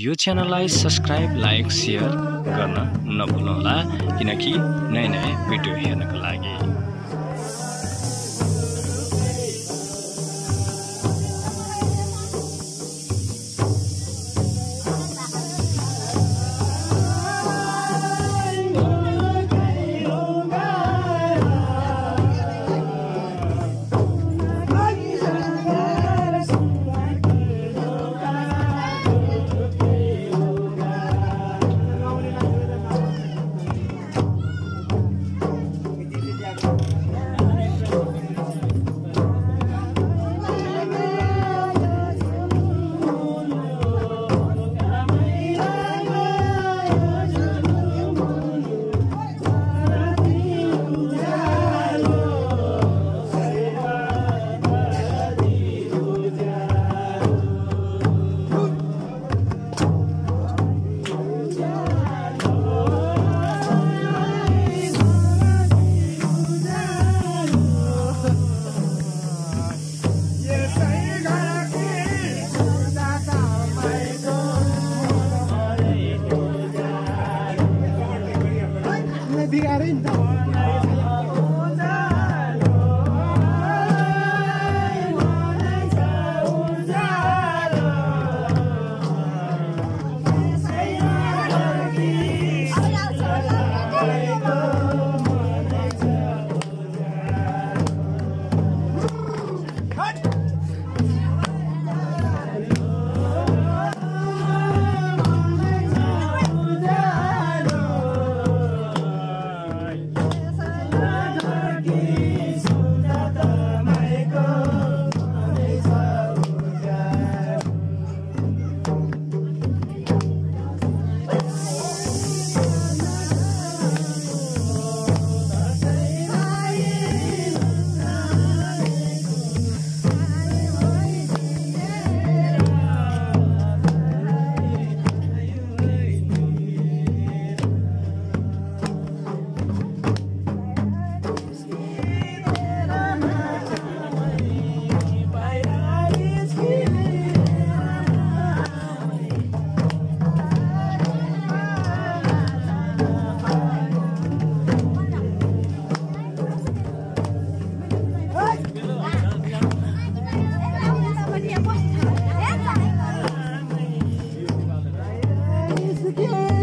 यो च्यानललाई subscribe like share गर्न नभुल्नुहोला किनकि नयाँ नयाँ भिडियो हेर्नको लागि yeah.